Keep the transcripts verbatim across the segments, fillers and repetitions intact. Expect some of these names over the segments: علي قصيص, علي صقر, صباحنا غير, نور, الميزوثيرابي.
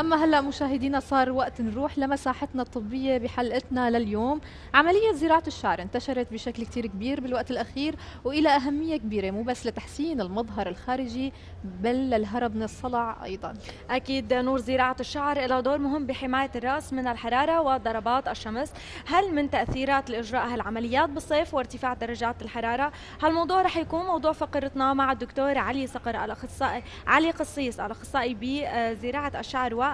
أما هلأ مشاهدينا صار وقت نروح لمساحتنا الطبية بحلقتنا لليوم. عملية زراعة الشعر انتشرت بشكل كتير كبير بالوقت الأخير وإلى أهمية كبيرة مو بس لتحسين المظهر الخارجي بل للهرب من الصلع أيضا. أكيد نور، زراعة الشعر لها دور مهم بحماية الرأس من الحرارة وضربات الشمس. هل من تأثيرات لإجراء هالعمليات بالصيف وارتفاع درجات الحرارة؟ هالموضوع رح يكون موضوع فقرتنا مع الدكتور علي صقر الأخصائي علي قصيص الأخصائي بزراعة الشعر والليزر.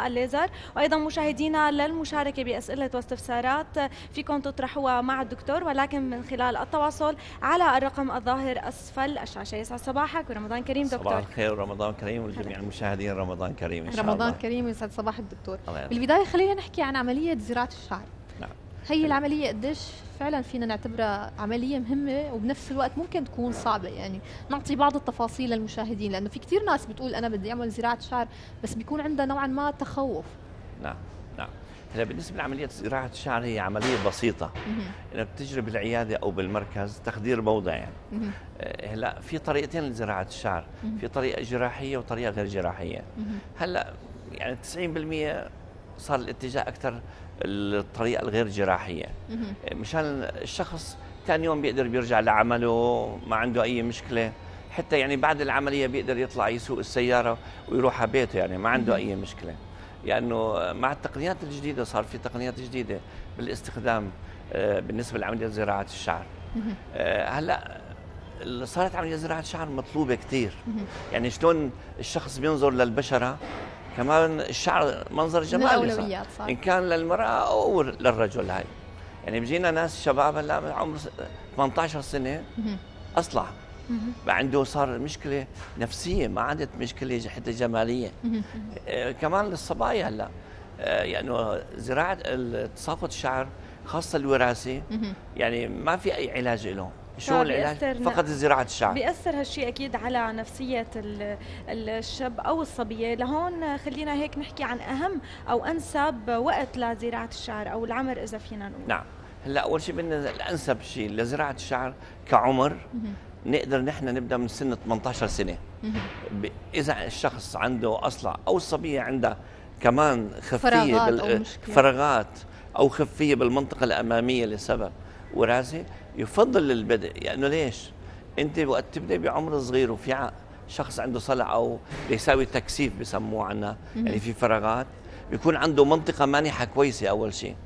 وأيضا مشاهدينا للمشاركة بأسئلة واستفسارات فيكم تطرحوها مع الدكتور ولكن من خلال التواصل على الرقم الظاهر أسفل الشاشة. يسعد صباحك ورمضان كريم دكتور. صباح الخير ورمضان كريم ولجميع المشاهدين رمضان كريم إن شاء الله. رمضان كريم ويسعد صباح الدكتور. بالبداية خلينا نحكي عن عملية زراعة الشعر. نعم. هي العملية قديش فعلا فينا نعتبرها عملية مهمة وبنفس الوقت ممكن تكون صعبة؟ يعني نعطي بعض التفاصيل للمشاهدين لأنه في كثير ناس بتقول أنا بدي أعمل زراعة شعر بس بيكون عندها نوعا ما تخوف. نعم نعم. هلا بالنسبة لعملية زراعة الشعر هي عملية بسيطة إنك بتجري بالعيادة أو بالمركز تخدير موضع يعني. هلا في طريقتين لزراعة الشعر، في طريقة جراحية وطريقة غير جراحية. هلا يعني تسعين بالمئة صار الاتجاه أكثر الطريقة الغير جراحية مشان الشخص ثاني يوم بيقدر بيرجع لعمله ما عنده أي مشكلة، حتى يعني بعد العملية بيقدر يطلع يسوق السيارة ويروح على بيته يعني ما عنده أي مشكلة. لأنه يعني مع التقنيات الجديدة صار في تقنيات جديدة بالاستخدام بالنسبة لعملية زراعة الشعر. هلا صارت عملية زراعة الشعر مطلوبة كثير، يعني شلون الشخص بينظر للبشرة كمان الشعر منظر جمالي صار. صار ان كان للمراه او للرجل. هاي يعني بيجينا ناس شباب هلا عمره ثمانية عشر سنه اصلع عنده صار مشكله نفسيه ما عادت مشكله حتى جماليه. آه كمان للصبايا هلا آه يعني زراعه تساقط الشعر خاصه الوراثي يعني ما في اي علاج له. شو العلاج؟ فقط زراعة الشعر. بيأثر هالشيء أكيد على نفسية الشاب أو الصبية. لهون خلينا هيك نحكي عن أهم أو أنسب وقت لزراعة الشعر أو العمر إذا فينا نقول. نعم هلا أول شيء بدنا الأنسب شيء لزراعة الشعر كعمر نقدر نحن نبدأ من سن ثمانية عشر سنة. إذا الشخص عنده أصلع أو الصبية عندها كمان خفية فراغات أو مشكلة فراغات أو خفية بالمنطقة الأمامية لسبب وراثي يفضل البدء. لانه يعني ليش؟ انت وقت تبدا بعمر صغير وفي شخص عنده صلع او بيساوي تكثيف بسموه عنا يعني في فراغات بيكون عنده منطقه مانحه كويسه اول شيء.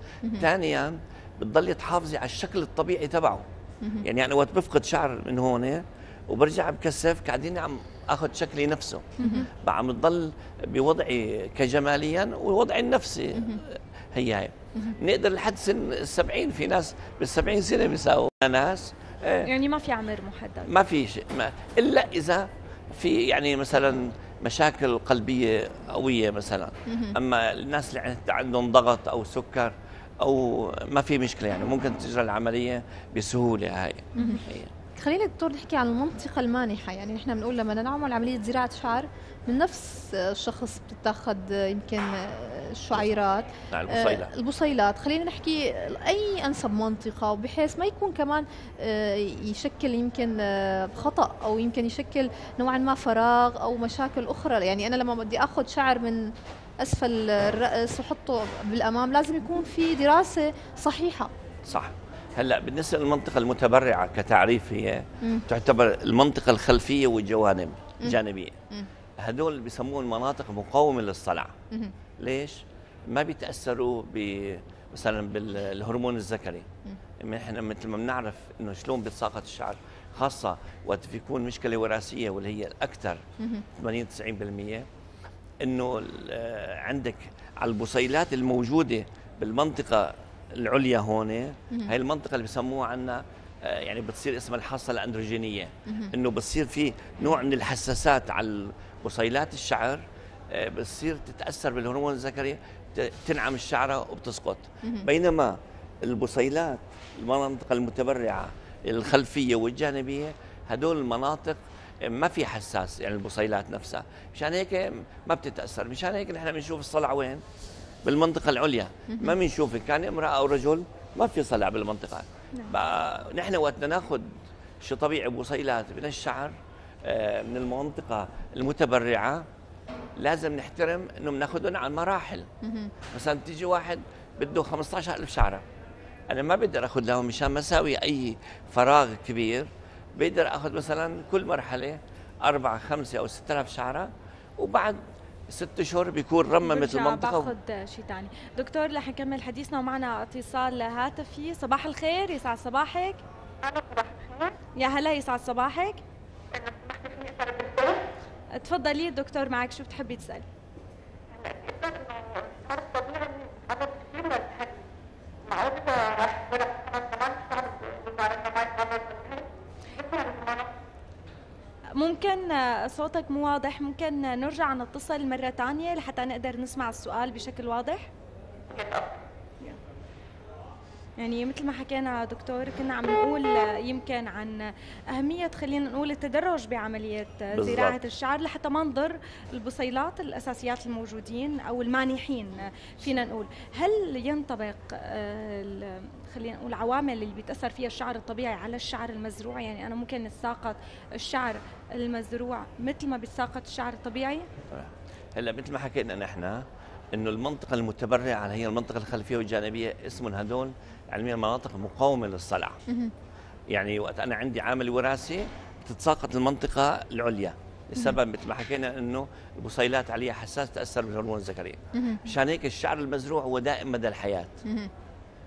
ثانيا بتضلي تحافظي على الشكل الطبيعي تبعه. يعني انا وقت بفقد شعر من هون وبرجع بكثف قاعدين عم اخذ شكلي نفسه عم بضل بوضعي كجماليا ووضعي النفسي. هي هي بنقدر لحد سن السبعين في ناس بالسبعين سنة بيساووا ناس. آه يعني ما في عمر محدد ما في شيء ما إلا إذا في يعني مثلا مشاكل قلبية قوية مثلا. أما الناس اللي عندهم ضغط أو سكر أو ما في مشكلة يعني ممكن تجرى العملية بسهولة. هاي خلينا دكتور نحكي عن المنطقة المانحة. يعني نحن بنقول لما نعمل عملية زراعة شعر من نفس الشخص بتتاخذ يمكن الشعيرات البصيلات. البصيلات خلينا نحكي أي أنسب منطقة وبحيث ما يكون كمان يشكل يمكن خطأ أو يمكن يشكل نوعا ما فراغ أو مشاكل أخرى. يعني أنا لما بدي أخذ شعر من أسفل الرأس وحطه بالأمام لازم يكون في دراسة صحيحة. صح. هلا بالنسبه للمنطقه المتبرعه كتعريف هي م. تعتبر المنطقه الخلفيه والجوانب الجانبيه. هدول بسموهم مناطق مقاومه للصلع. م. ليش؟ ما بيتاثروا مثلا بالهرمون الذكري. نحن مثل ما بنعرف انه شلون بيتساقط الشعر خاصه وقت بيكون مشكله وراثيه واللي هي الاكثر ثمانين تسعين بالمئة انه عندك على البصيلات الموجوده بالمنطقه العليا هون هاي المنطقه اللي بسموها عنا يعني بتصير اسمها الحصه الاندروجينيه انه بتصير في نوع من الحساسات على بصيلات الشعر بتصير تتاثر بالهرمون الذكري تنعم الشعره وبتسقط. بينما البصيلات المنطقه المتبرعه الخلفيه والجانبيه هدول المناطق ما في حساس يعني البصيلات نفسها مشان هيك ما بتتاثر. مشان هيك نحن بنشوف الصلع وين؟ بالمنطقة العليا. ما بنشوفه كان امرأة أو رجل ما في صلع بالمنطقة. نعم. نحن وقت ناخذ شي طبيعي بصيلات من الشعر من المنطقة المتبرعة لازم نحترم انه بناخذهم على المراحل. مثلا تيجي واحد بده خمسة عشر ألف شعره، انا ما بقدر اخذ لهم مشان ما اساوي اي فراغ كبير، بقدر اخذ مثلا كل مرحله أربعة خمسة او ستة آلاف شعره، وبعد ست شهور بيكون رمى مثل المنطقه. باخذ شيء ثاني. دكتور رح نكمل حديثنا ومعنا اتصال هاتفي. صباح الخير، يسعد صباحك. انا صباح الخير. يا هلا، يسعد صباحك. انا صباح الخير. تفضلي دكتور، معك شو بتحبي تسالي؟ هلا كثر انه صار الطبيعي عدد كثير من الحكي، معقول راح يصير كمان كمان شهر بالمعركه معي قبل ممكن صوتك مو واضح، ممكن نرجع نتصل مرة ثانية لحتى نقدر نسمع السؤال بشكل واضح؟ يعني مثل ما حكينا دكتور، كنا عم نقول يمكن عن أهمية، خلينا نقول التدرج بعملية زراعة الشعر لحتى ما نضر البصيلات الأساسيات الموجودين أو المانحين. فينا نقول هل ينطبق خلينا نقول العوامل اللي بيتأثر فيها الشعر الطبيعي على الشعر المزروع؟ يعني أنا ممكن نتساقط الشعر المزروع مثل ما بيتساقط الشعر الطبيعي؟ هلا مثل ما حكينا نحن إنه المنطقة المتبرعة هي المنطقة الخلفية والجانبية، اسمهم هدول علميا مناطق مقاومة للصلع. يعني وقت أنا عندي عامل وراثي بتتساقط المنطقة العليا لسبب مثل ما حكينا إنه البصيلات عليها حساس، تأثر بالهرمون الذكري. مشان هيك الشعر المزروع هو دائم مدى الحياة.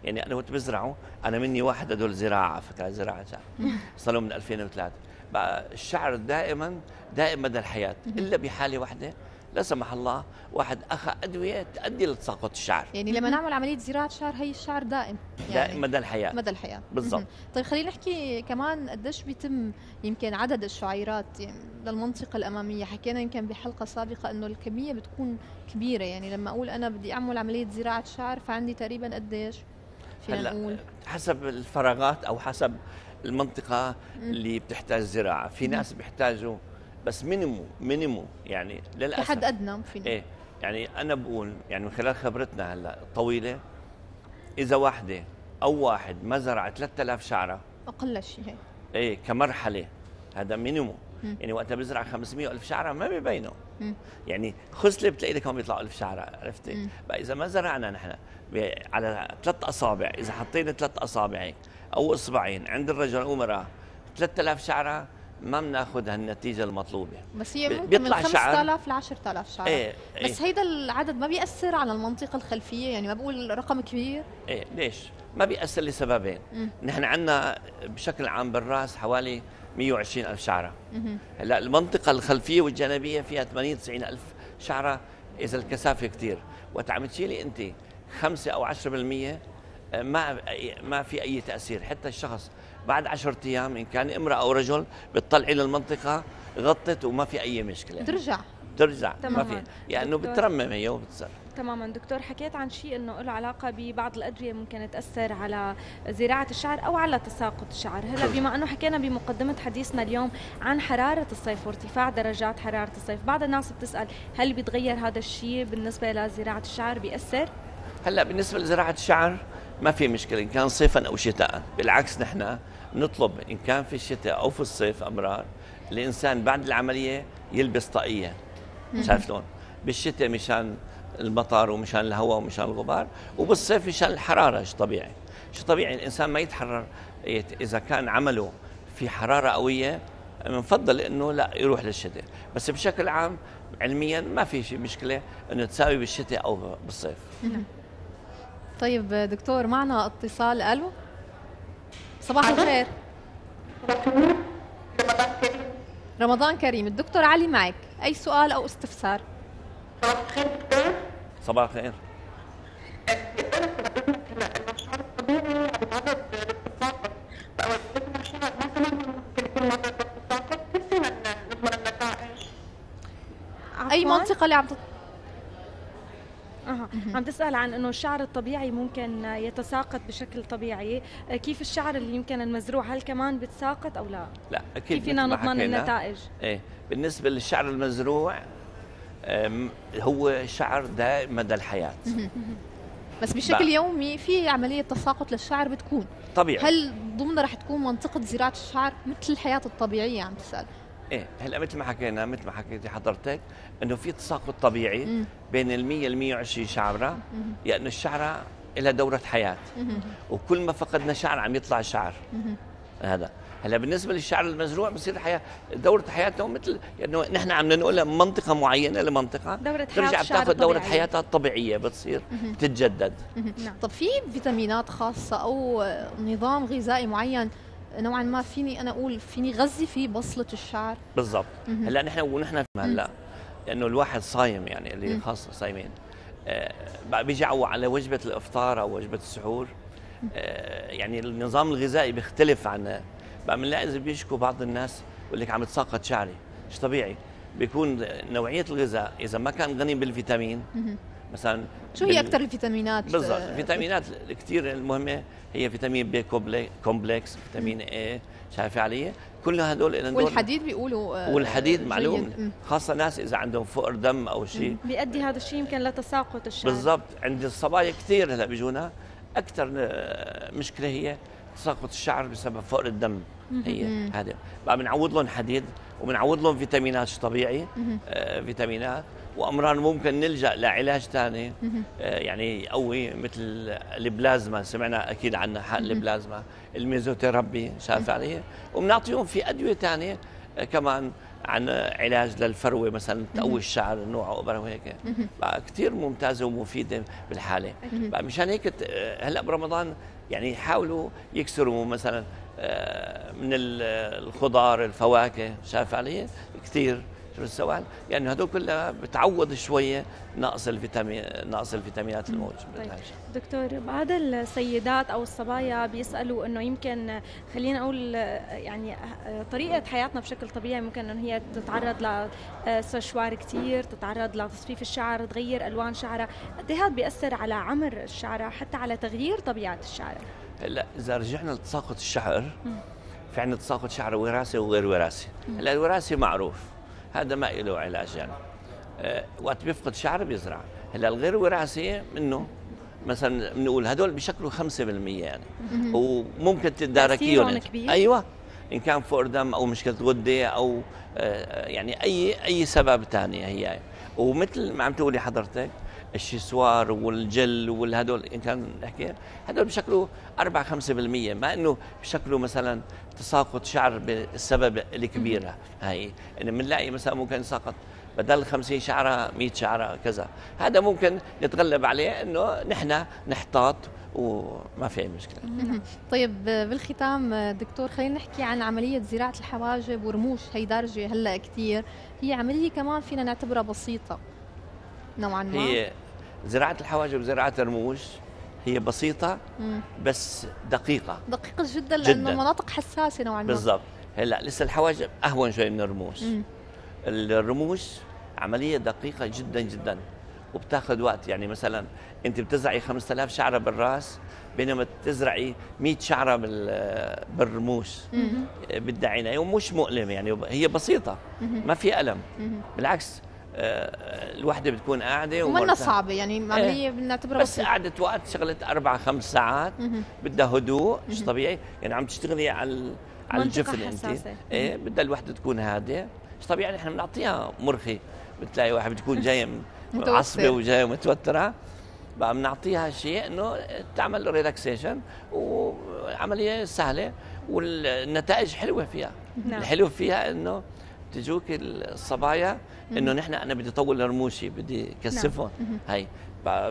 يعني أنا وقت بزرعه، أنا مني واحد هدول زراعة فكرة زراعة شعر صار له من ألفين وثلاثة، بقى الشعر دائما دائم مدى الحياة إلا بحالة واحدة لا سمح الله واحد اخذ ادويه تؤدي لتساقط الشعر. يعني لما نعمل عمليه زراعه شعر هي الشعر دائم، يعني دائم مدى الحياه مدى الحياه بالضبط. طيب خلينا نحكي كمان قديش بيتم يمكن عدد الشعيرات يعني للمنطقه الاماميه. حكينا يمكن بحلقه سابقه انه الكميه بتكون كبيره، يعني لما اقول انا بدي اعمل عمليه زراعه شعر فعندي تقريبا قديش فينا نقول حسب الفراغات او حسب المنطقه اللي بتحتاج زراعه. في ناس بيحتاجوا بس مينيمو مينيمو يعني للاسف في حد ادنى فينا. ايه يعني انا بقول يعني من خلال خبرتنا هلا الطويله، اذا واحده او واحد ما زرع ثلاثة آلاف شعره اقل شيء هيك ايه كمرحله، هذا مينيمو. مم. يعني وقتها بزرع خمسمية ألف شعره ما ببينوا. مم. يعني خصله بتلاقي لك هون بيطلعوا ألف شعره، عرفتي؟ بقى اذا ما زرعنا نحن على ثلاث اصابع، اذا حطينا ثلاث اصابع هيك او اصبعين عند الرجل والمراه ثلاثة آلاف شعره ما بناخذ هالنتيجه المطلوبه. بس هي ممكن من خمسة آلاف ل عشرة آلاف شعره. ايه ايه بس هيدا العدد ما بيأثر على المنطقه الخلفيه، يعني ما بقول رقم كبير. ايه ليش؟ ما بيأثر لسببين. مم. نحن عندنا بشكل عام بالراس حوالي مية وعشرين ألف شعره. هلا المنطقه الخلفيه والجانبيه فيها ثمانين تسعين ألف شعره اذا الكثافه كثير، وقت عم تشيلي انت خمسة او عشرة بالمية ما ما في اي تأثير، حتى الشخص بعد عشرة ايام ان كان امراه او رجل بتطلعي للمنطقه غطت وما في اي مشكله، بترجع بترجع ما في، يعني بترمم هي وبتصير تماما. دكتور حكيت عن شيء انه له علاقه ببعض الادويه ممكن تاثر على زراعه الشعر او على تساقط الشعر. هلا بما انه حكينا بمقدمه حديثنا اليوم عن حراره الصيف وارتفاع درجات حراره الصيف، بعض الناس بتسال هل بيتغير هذا الشيء بالنسبه لزراعه الشعر؟ بيأثر؟ هلا بالنسبه لزراعه الشعر ما في مشكله ان كان صيفا او شتاء، بالعكس نحن نطلب ان كان في الشتاء او في الصيف امرار الانسان بعد العمليه يلبس طاقيه. شايف شلون؟ بالشتاء مشان المطر ومشان الهواء ومشان الغبار، وبالصيف مشان الحراره. شو طبيعي؟ شو طبيعي الانسان ما يتحرر اذا كان عمله في حراره قويه، بنفضل انه لا يروح للشتاء، بس بشكل عام علميا ما في شيء مشكله انه تساوي بالشتاء او بالصيف. طيب دكتور معنا اتصال. الو صباح الخير. رمضان كريم. رمضان كريم. الدكتور علي معك، اي سؤال او استفسار؟ صباح الخير دكتور. صباح الخير. اي منطقه اللي عم أه. عم تسأل عن أنه الشعر الطبيعي ممكن يتساقط بشكل طبيعي، كيف الشعر اللي يمكن المزروع هل كمان بتساقط أو لا؟ لا أكيد. كيف فينا نضمن النتائج؟ إيه بالنسبة للشعر المزروع هو شعر دائم مدى الحياة. بس بشكل بقى. يومي في عملية تساقط للشعر بتكون طبيعي، هل ضمنها رح تكون منطقة زراعة الشعر مثل الحياة الطبيعية؟ عم تسأل ايه هلا مثل ما حكينا مثل ما حكيتي حضرتك انه في تساقط طبيعي مم. بين ال مية وال120 شعره، لانه الشعره لها دوره حياه، مم. وكل ما فقدنا شعر عم يطلع شعر. مم. هذا هلا بالنسبه للشعر المزروع بصير حياه دوره حياته مثل انه يعني نحن عم ننقلها من منطقه معينه لمنطقه، دوره ترجع بتاخذ دوره حياتها الطبيعيه، بتصير بتتجدد. نعم. طب في فيتامينات خاصه او نظام غذائي معين نوعا ما فيني انا اقول فيني غذي فيه بصله الشعر؟ بالضبط. هلا نحن ونحن هلا لانه الواحد صايم، يعني اللي خاصه صايمين آه بيجعوا على وجبه الافطار او وجبه السحور، آه يعني النظام الغذائي بيختلف عن بقى. بنلاقي بيشكوا بعض الناس بيقول لك عم يتساقط شعري، مش طبيعي. بيكون نوعيه الغذاء اذا ما كان غني بالفيتامين، مثلا شو هي اكثر الفيتامينات؟ بالضبط، الفيتامينات كثير المهمه هي فيتامين بي كومبلكس، فيتامين اي، شايفه علي؟ كل هدول لهم دور. والحديد بيقولوا والحديد معلوم، خاصه ناس اذا عندهم فقر دم او شيء بيؤدي هذا الشيء يمكن لتساقط الشعر. بالضبط. عند الصبايا كثير هلا بيجونا اكثر مشكله هي تساقط الشعر بسبب فقر الدم. هي هذا بقى بنعوض لهم حديد وبنعوض لهم فيتامينات طبيعي، آه فيتامينات وامرار ممكن نلجا لعلاج ثاني آه يعني قوي، مثل البلازما، سمعنا اكيد عنها حق البلازما، الميزوثيرابي، شاف عليه. وبنعطيهم في ادويه ثانيه آه كمان عن علاج للفروه مثلا، تقوي الشعر نوعه وبره وهيك، بقى كثير ممتازه ومفيده بالحاله. بقى مشان هيك هلا برمضان يعني يحاولوا يكسروا مثلا من الخضار، الفواكه، شايف علي؟ كثير شو السؤال؟ يعني هدول كلها بتعوض شويه نقص الفيتامين نقص الفيتامينات الموجوده. طيب دكتور، بعض السيدات او الصبايا بيسالوا انه يمكن خلينا اقول يعني طريقه حياتنا بشكل طبيعي ممكن انه هي تتعرض لسشوار كثير، تتعرض لتصفيف الشعر، تغير الوان شعرها، قد هذا بياثر على عمر الشعر حتى على تغيير طبيعه الشعر؟ هلا اذا رجعنا لتساقط الشعر، في عندنا تساقط شعر وراثي وغير وراثي. هلا الوراثي معروف، هذا ما له علاج، يعني أه وقت بيفقد شعر بيزرع. هلا الغير وراثي منه مثلا بنقول هدول بشكلوا خمسة بالمية يعني، وممكن تداركيهم. ايوه، ان كان فقر دم او مشكله غده او أه يعني اي اي سبب ثاني هي. ومثل ما عم تقولي حضرتك الشسوار والجل والهدول، ان كان نحكي هدول بشكلوا أربعة خمسة بالمية، ما انه بشكلوا مثلا تساقط شعر بالسبب الكبيره هاي. يعني بنلاقي مثلا ممكن يساقط بدل خمسين شعره مية شعره كذا، هذا ممكن نتغلب عليه انه نحن نحتاط وما في اي مشكله. طيب بالختام دكتور، خلينا نحكي عن عمليه زراعه الحواجب ورموش، هي دارجه هلا كثير، هي عمليه كمان فينا نعتبرها بسيطه نوعا ما. هي زراعه الحواجب وزراعه الرموش هي بسيطه مم. بس دقيقه دقيقه جدا، لانه جداً. مناطق حساسه نوعا ما. بالضبط. هلا لسه الحواجب اهون شوي من الرموش. مم. الرموش عمليه دقيقه جدا جدا وبتاخذ وقت، يعني مثلا انت بتزرعي خمسة آلاف شعره بالراس بينما تزرعي مية شعره بالرموش، بدها عينين ومش مؤلم، يعني هي بسيطه مم. ما في الم. مم. بالعكس الوحده بتكون قاعده ومنا صعبه، يعني عمليه بنعتبرها بس قعدت وقت، شغلت اربع خمس ساعات، بدها هدوء مش طبيعي، يعني عم تشتغلي على على الجفن انت، ايه بدها الوحده تكون هادئه مش طبيعي. نحن بنعطيها مرخي، بتلاقي واحد بتكون جايه عصبي وجايه متوتره، بقى بنعطيها شيء انه تعمل ريلاكسيشن، وعمليه سهله والنتائج حلوه فيها. نعم. الحلو فيها انه بتجوك الصبايا انه نحن انا بدي طول رموشي، بدي كثفهم. نعم. هي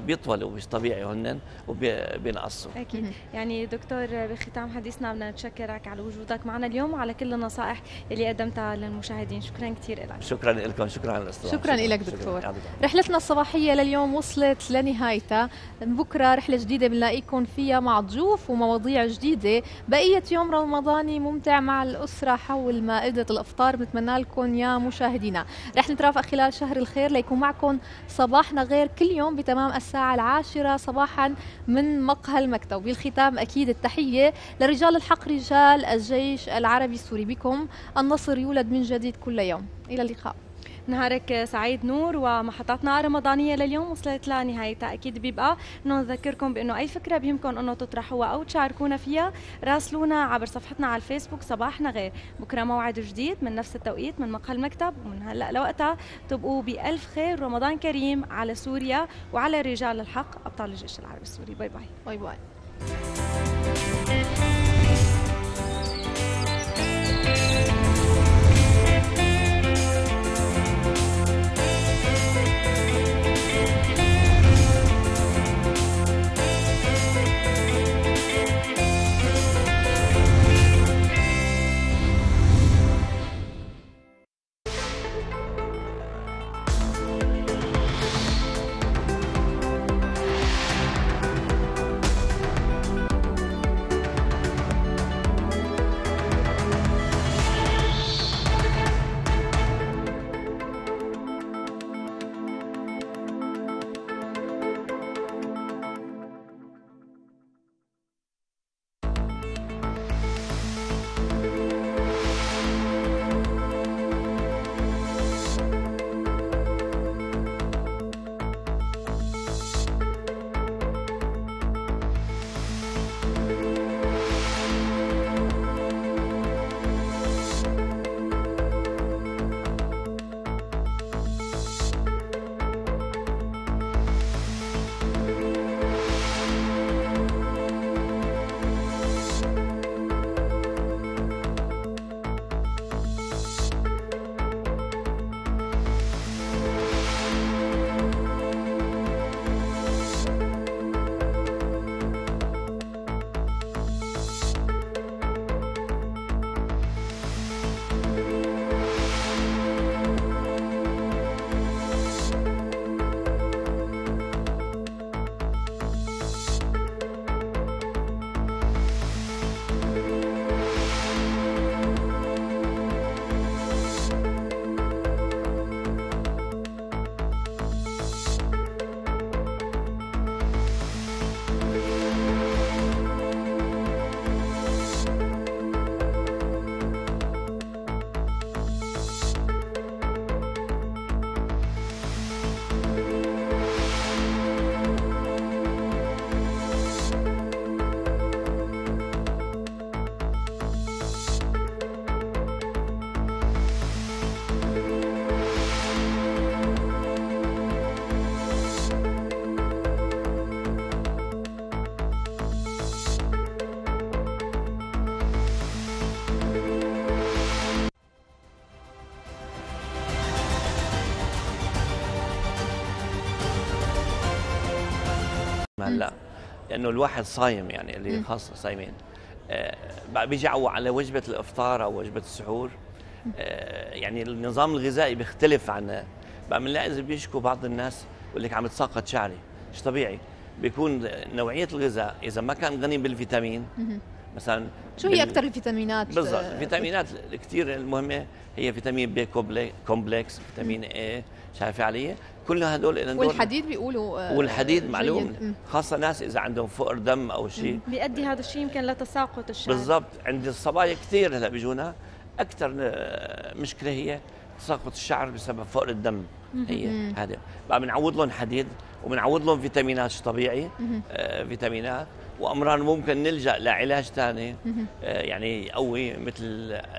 بيطولوا مش طبيعي هن وبينقصوا. اكيد. يعني دكتور بختام حديثنا بدنا نتشكرك على وجودك معنا اليوم وعلى كل النصائح اللي قدمتها للمشاهدين، شكرا كثير لك. شكرا لكم، شكرا على الاستضافه. شكرا لك دكتور. شكراً. رحلتنا الصباحيه لليوم وصلت لنهايتها، بكره رحله جديده بنلاقيكم فيها مع ضيوف ومواضيع جديده، بقيه يوم رمضاني ممتع مع الاسره حول مائده الافطار، بنتمنى لكم يا مشاهدينا رح نترافق خلال شهر الخير ليكون معكم صباحنا غير كل يوم بتمام الساعة العاشرة صباحا من مقهى المكتب. بالختام أكيد التحية لرجال الحق، رجال الجيش العربي السوري، بكم النصر يولد من جديد كل يوم. إلى اللقاء. نهارك سعيد نور. ومحطاتنا رمضانيه لليوم وصلت لنهايتها، اكيد بيبقى انه نذكركم بانه اي فكره بيمكن انه تطرحوها او تشاركونا فيها راسلونا عبر صفحتنا على الفيسبوك صباحنا غير. بكره موعد جديد من نفس التوقيت من مقهى المكتب، ومن هلا لوقتها تبقوا بالف خير. رمضان كريم على سوريا وعلى رجال الحق ابطال الجيش العربي السوري. باي باي باي باي. هلا لانه الواحد صايم، يعني اللي خاصه صايمين آه بيجي على وجبه الافطار او وجبه السحور، آه يعني النظام الغذائي بيختلف عن بقى. بنلاقي اذا بيشكوا بعض الناس بيقول لك عم تساقط شعري، مش طبيعي. بيكون نوعيه الغذاء اذا ما كان غني بالفيتامين مثلا. شو هي اكثر الفيتامينات بالضبط؟ الفيتامينات كثير المهمه هي فيتامين بي كومبلكس، فيتامين اي، شايفه علي؟ كل هدول لهم دور. والحديد بيقولوا والحديد معلوم، خاصه ناس اذا عندهم فقر دم او شيء بيؤدي هذا الشيء يمكن لتساقط الشعر. بالضبط، عند الصبايا كثير هلا بيجونا اكثر مشكله هي تساقط الشعر بسبب فقر الدم. هي هذا بقى بنعوض لهم حديد وبنعوض لهم فيتامينات طبيعي، آه فيتامينات وامران ممكن نلجا لعلاج ثاني آه يعني قوي، مثل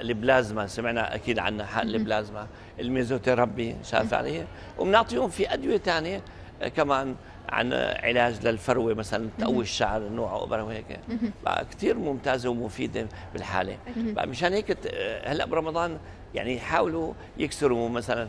البلازما. سمعنا اكيد عن حق البلازما، الميزوثيرابي، شاف عليه. وبنعطيهم في ادويه ثانيه آه كمان عن علاج للفروه مثلا، تقوي الشعر نوعه وقبره وهيك. بقى كثير ممتازه ومفيده بالحاله. بقى مشان هيك هلا برمضان يعني يحاولوا يكسروا مثلا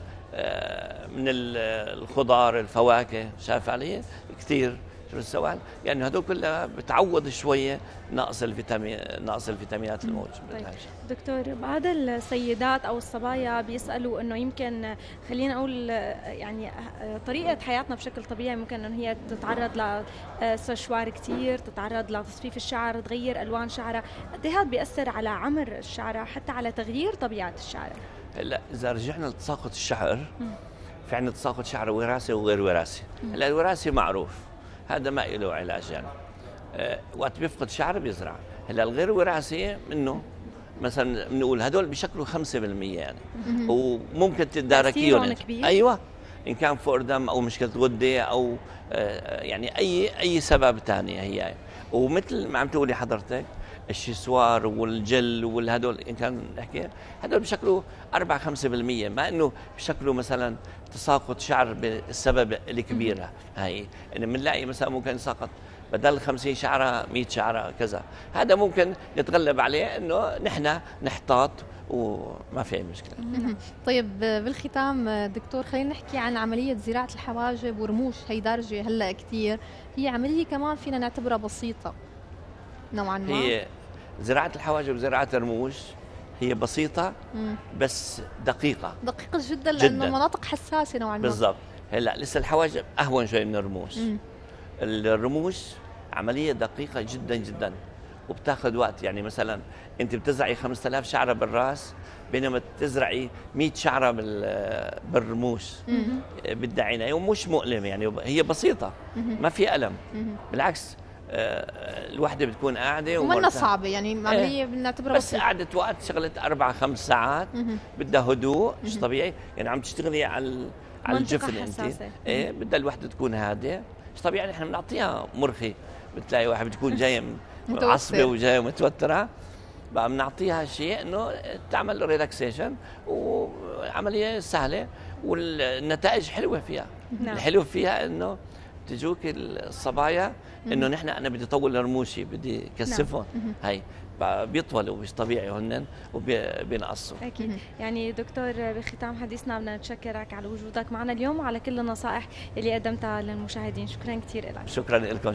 من الخضار، الفواكه، شاف علي؟ كثير السوائل، يعني هذول كلها بتعوض شويه نقص الفيتامين، نقص الفيتامينات الموجوده. طيب. دكتور، بعض السيدات او الصبايا بيسالوا انه يمكن خلينا اقول يعني طريقه حياتنا بشكل طبيعي ممكن انه هي تتعرض لسشوار كثير، تتعرض لتصفيف الشعر، تغير الوان شعرها، قد ايه هذا بياثر على عمر الشعر حتى على تغيير طبيعه الشعر؟ هلا اذا رجعنا لتساقط الشعر، في عندنا تساقط شعر وراثي وغير وراثي. هلا الوراثي معروف، هذا ما له علاج يعني. أه وقت بيفقد شعر بيزرع. هلا الغير وراثي منه مثلا بنقول هدول بشكلوا خمسة بالمية يعني وممكن تتداركيهم ايوه ان كان فقدان او مشكله غده او يعني اي اي سبب ثاني هي. ومثل ما عم تقولي حضرتك الشسوار والجل والهدول ان كان نحكي هدول بشكله أربعة خمسة بالمية، ما انه بشكله مثلا تساقط شعر بالسبب الكبيره هي انه بنلاقي مثلا ممكن سقط بدل خمسين شعره مئة شعره كذا، هذا ممكن نتغلب عليه انه نحن نحتاط وما في اي مشكله. طيب بالختام دكتور خلينا نحكي عن عمليه زراعه الحواجب ورموش، هي دارجه هلا كثير، هي عمليه كمان فينا نعتبرها بسيطه نوعا ما. هي زراعه الحواجب وزراعه الرموش هي بسيطه مم. بس دقيقه دقيقه جدا, جداً. لانه مناطق حساسه نوعا ما. بالضبط. هلا لسه الحواجب اهون شوي من الرموش. مم. الرموش عمليه دقيقه جدا جدا وبتاخذ وقت، يعني مثلا انت بتزرعي خمسة آلاف شعره بالراس بينما بتزرعي مئة شعره بالرموش بدها عنايه ومش مؤلمه، يعني هي بسيطه ما في الم، بالعكس الوحده بتكون قاعده ومنا صعبه، يعني عمليه بنعتبرها بس قعدة وقت شغله اربع خمس ساعات بدها هدوء مش طبيعي، يعني عم تشتغلي على على الجفن انت ايه بدها الوحده تكون هادئه مش طبيعي، نحن بنعطيها مرخي، بتلاقي واحد بتكون جاي عصبي وجاي متوتره بقى بنعطيها شيء انه تعمل ريلاكسيشن وعمليه سهله والنتائج حلوه فيها. نعم. الحلو فيها انه بتجوك الصبايا انه نحن انا بدي طول رموشي بدي كثفهم. نعم. هي بيطولوا مش طبيعي هن وبينقصوا اكيد. يعني دكتور بختام حديثنا بدنا نتشكرك على وجودك معنا اليوم وعلى كل النصائح اللي قدمتها للمشاهدين، شكرا كثير لك. شكرا لكم.